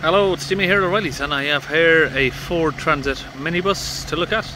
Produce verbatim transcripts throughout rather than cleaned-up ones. Hello, it's Jimmy here at O'Reilly's, and I have here a Ford Transit minibus to look at.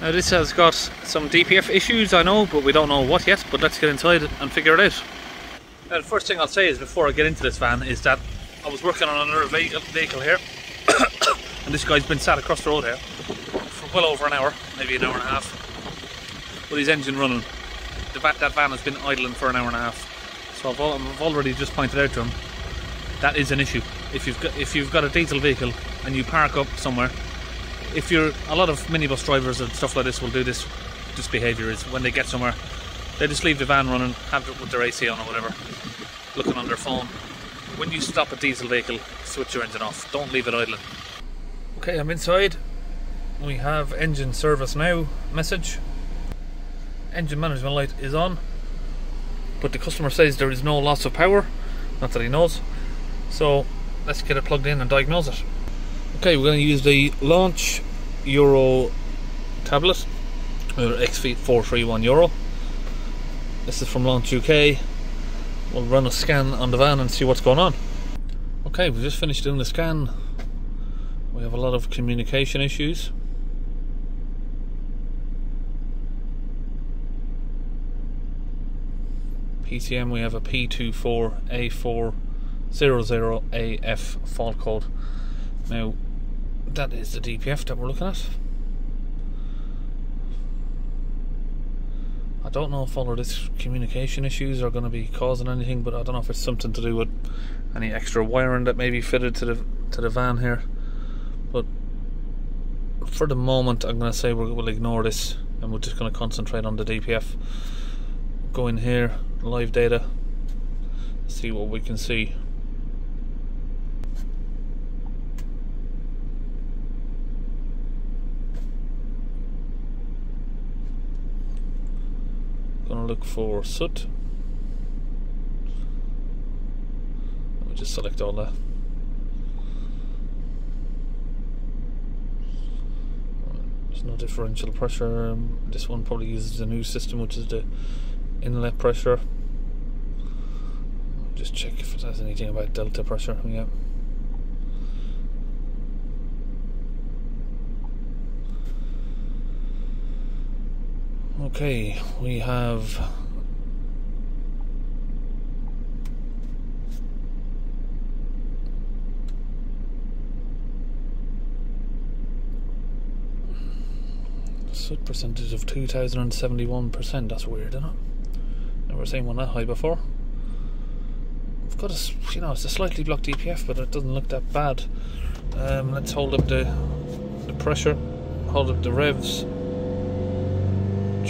Now this has got some D P F issues, I know, but we don't know what yet, but let's get inside and figure it out. Now the first thing I'll say is, before I get into this van, is that I was working on another vehicle here and this guy's been sat across the road here for well over an hour, maybe an hour and a half, with his engine running. The va that van has been idling for an hour and a half, so I've, al I've already just pointed out to him that is an issue. If you've got if you've got a diesel vehicle and you park up somewhere, if you're a lot of minibus drivers and stuff like this will do this this behaviour is when they get somewhere, they just leave the van running, have it with their A C on or whatever, looking on their phone. When you stop a diesel vehicle, switch your engine off. Don't leave it idling. Okay, I'm inside. We have engine service now message. Engine management light is on, but the customer says there is no loss of power. Not that he knows. So let's get it plugged in and diagnose it. Okay, we're going to use the Launch Euro tablet, or X four three one Euro. This is from Launch U K. We'll run a scan on the van and see what's going on. Okay, we've just finished doing the scan. We have a lot of communication issues. E C M, we have a P two four A four hundred A F fault code. Now that is the D P F that we're looking at. I don't know if all of this communication issues are going to be causing anything, but I don't know if it's something to do with any extra wiring that may be fitted to the to the van here. But for the moment, I'm going to say we'll, we'll ignore this, and we're just going to concentrate on the D P F. Go in here, live data, see what we can see. Gonna look for soot. We'll just select all that. There's no differential pressure. Um, this one probably uses the new system, which is the inlet pressure. Just check if it has anything about delta pressure. Yeah. Okay, we have soot percentage of two thousand seventy-one percent. That's weird, isn't it? Never seen one that high before. I've got a, you know, it's a slightly blocked D P F, but it doesn't look that bad. Um, let's hold up the the pressure, hold up the revs,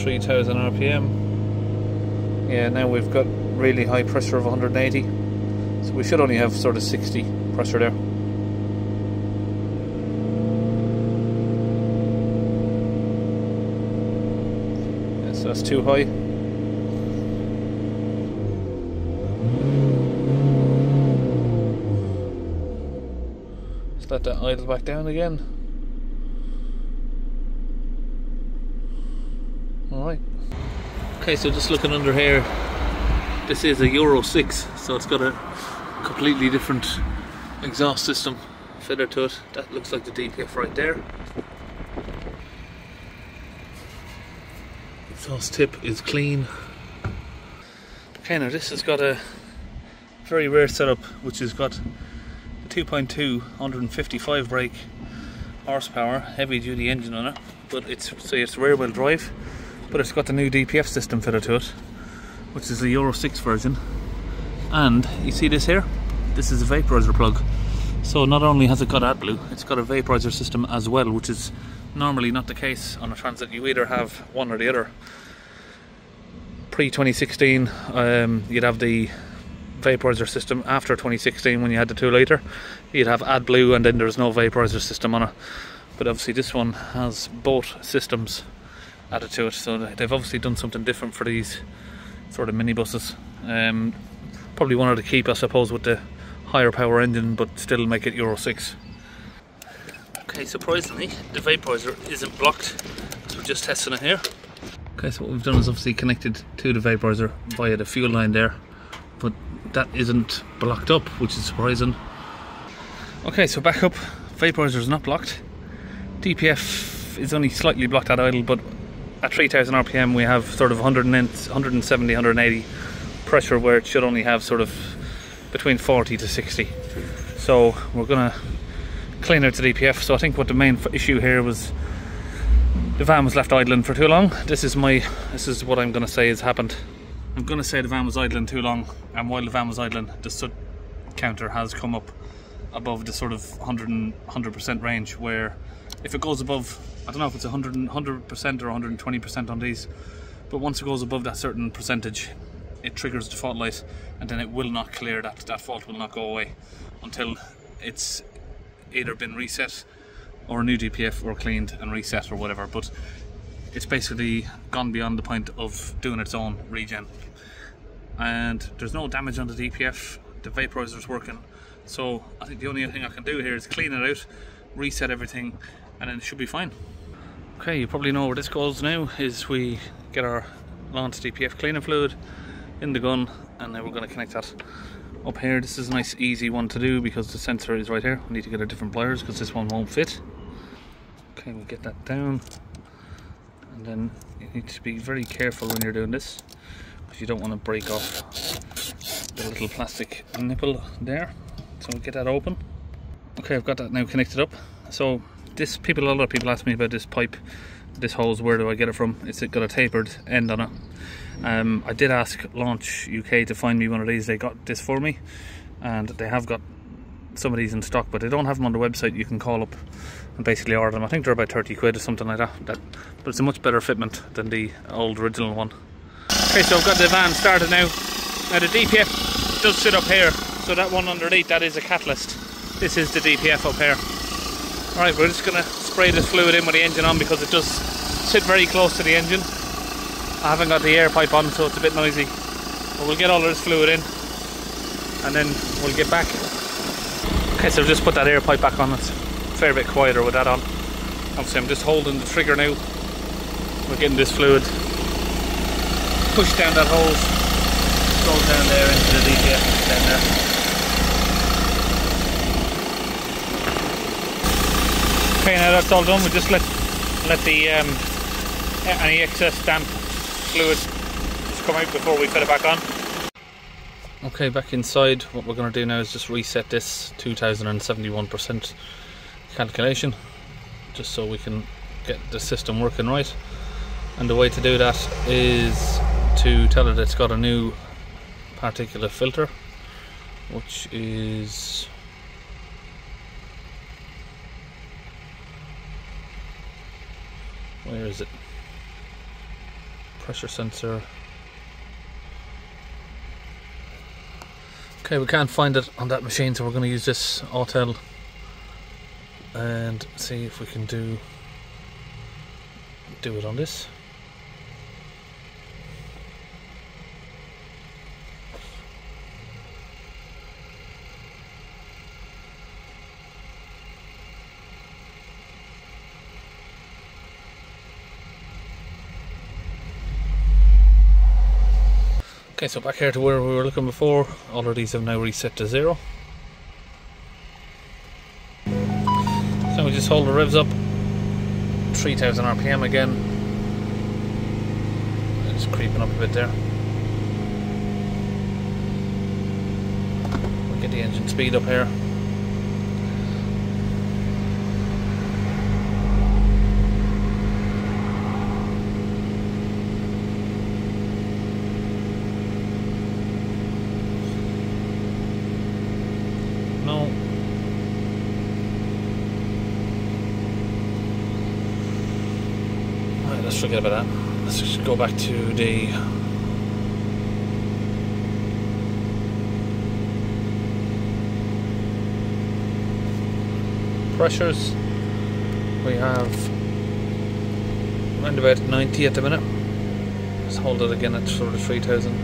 three thousand R P M. Yeah, now we've got really high pressure of one hundred eighty, so we should only have sort of sixty pressure there. Yeah, so that's too high. Let that idle back down again. Alright. Okay, so just looking under here, this is a Euro six, so it's got a completely different exhaust system fitted to it. That looks like the D P F right there. Exhaust tip is clean. Okay, now this has got a very rare setup, which has got two point two one hundred fifty-five brake horsepower heavy duty engine on it, but it's so it's rear wheel drive, but it's got the new D P F system fitted to it, which is the Euro six version. And you see this here, this is a vaporizer plug, so not only has it got AdBlue, it's got a vaporizer system as well, which is normally not the case on a Transit. You either have one or the other. Pre twenty sixteen um, you'd have the vaporizer system. After twenty sixteen, when you had the two litre, you'd have AdBlue, and then there's no vaporizer system on it. But obviously this one has both systems added to it, so they've obviously done something different for these sort of minibuses. Um, probably wanted to keep, I suppose, with the higher power engine, but still make it Euro six. Okay, surprisingly the vaporizer isn't blocked, so we're just testing it here. Okay, so what we've done is obviously connected to the vaporizer via the fuel line there, but that isn't blocked up, which is surprising. Okay, so back up, vaporizer is not blocked. D P F is only slightly blocked at idle, but at three thousand R P M we have sort of one hundred seventy, one hundred eighty pressure, where it should only have sort of between forty to sixty. So we're gonna clean out the D P F. So I think what the main issue here was the van was left idling for too long. This is my, this is what I'm gonna say has happened. I'm gonna say the van was idling too long, and while the van was idling, the soot counter has come up above the sort of one hundred percent range, where if it goes above, I don't know if it's one hundred percent or one hundred twenty percent on these, but once it goes above that certain percentage, it triggers the fault light, and then it will not clear, that that fault will not go away until it's either been reset or a new D P F or cleaned and reset or whatever. But it's basically gone beyond the point of doing its own regen, and there's no damage on the D P F, the vaporizer is working. So I think the only thing I can do here is clean it out, reset everything, and then it should be fine. Okay, you probably know where this goes now, is we get our Launch D P F cleaning fluid in the gun, and now we're going to connect that up here. This is a nice easy one to do because the sensor is right here. We need to get our different pliers because this one won't fit. Okay, we'll get that down, and then you need to be very careful when you're doing this because you don't want to break off the little plastic nipple there. So we'll get that open. Okay, I've got that now connected up. So this, people, a lot of people ask me about this pipe, this hose, where do I get it from? It's got a tapered end on it. Um, I did ask Launch U K to find me one of these. They got this for me, and they have got some of these in stock, but they don't have them on the website. You can call up and basically order them. I think they're about thirty quid or something like that, that but it's a much better fitment than the old original one. Okay, so I've got the van started now. Now the D P F does sit up here, so that one underneath, that is a catalyst. This is the D P F up here. Alright, we're just going to spray this fluid in with the engine on because it does sit very close to the engine. I haven't got the air pipe on, so it's a bit noisy, but we'll get all of this fluid in and then we'll get back. Okay, so just put that air pipe back on. It's a fair bit quieter with that on. Obviously I'm just holding the trigger now. We're getting this fluid pushed down that hose, goes down there into the D P F, down there. Okay, now that's all done, we just let let the um, any excess damp fluid just come out before we fit it back on. Okay, back inside, what we're going to do now is just reset this two thousand seventy-one percent calculation just so we can get the system working right, and the way to do that is to tell it it's got a new particulate filter, which is where is it pressure sensor. Okay, we can't find it on that machine, so we're going to use this Autel and see if we can do do it on this. Okay, so back here to where we were looking before, all of these have now reset to zero. So we just hold the revs up, three thousand R P M again. It's creeping up a bit there. We'll get the engine speed up here. Let's forget about that. Let's just go back to the pressures. We have around about ninety at the minute. Let's hold it again at sort of three thousand.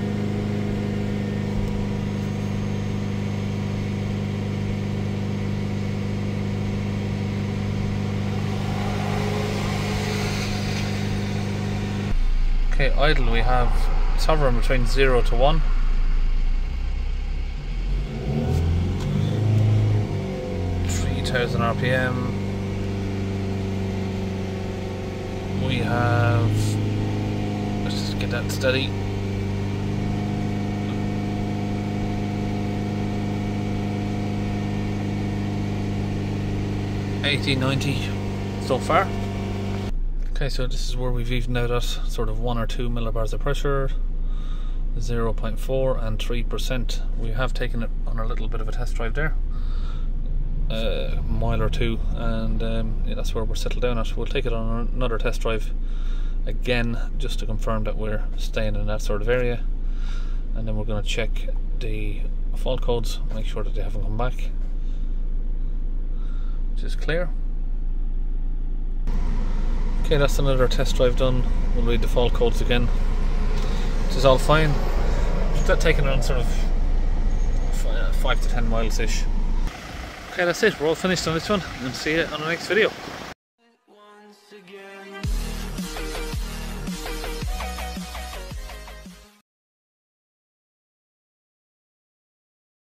okay, idle we have, it's hovering between zero to one. three thousand R P M. We have, let's just get that steady. eighty, ninety so far. Okay, so this is where we've evened out at sort of one or two millibars of pressure, zero point four and three percent. We have taken it on a little bit of a test drive there, a uh, mile or two, and um, yeah, that's where we're settled down at. We'll take it on another test drive again just to confirm that we're staying in that sort of area, and then we're going to check the fault codes, make sure that they haven't come back, which is clear. Okay, that's another test drive done. We'll read the fault codes again, which is all fine. That taken on sort of five to ten miles ish. Okay, that's it, we're all finished on this one, and see you on the next video.